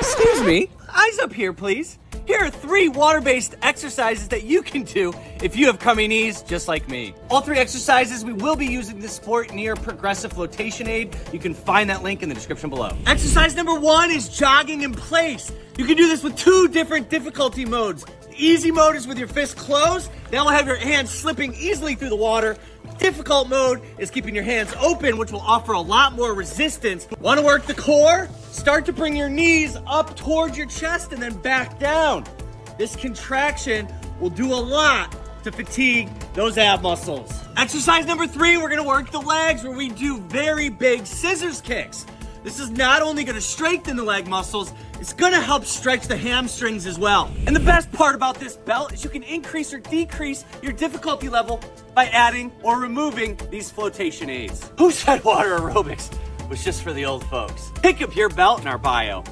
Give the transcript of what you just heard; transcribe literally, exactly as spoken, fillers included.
Excuse me, eyes up here, please. Here are three water-based exercises that you can do if you have cummy knees just like me. All three exercises, we will be using this sport near Progressive Flotation Aid. You can find that link in the description below. Exercise number one is jogging in place. You can do this with two different difficulty modes. The easy mode is with your fists closed. That will have your hands slipping easily through the water. Difficult mode is keeping your hands open, which will offer a lot more resistance. Want to work the core? Start to bring your knees up towards your chest and then back down. This contraction will do a lot to fatigue those ab muscles. Exercise number three, we're going to work the legs, where we do very big scissors kicks. This is not only going to strengthen the leg muscles, it's going to help stretch the hamstrings as well. And the best part about this belt is you can increase or decrease your difficulty level by adding or removing these flotation aids. Who said water aerobics was just for the old folks? Pick up your belt in our bio.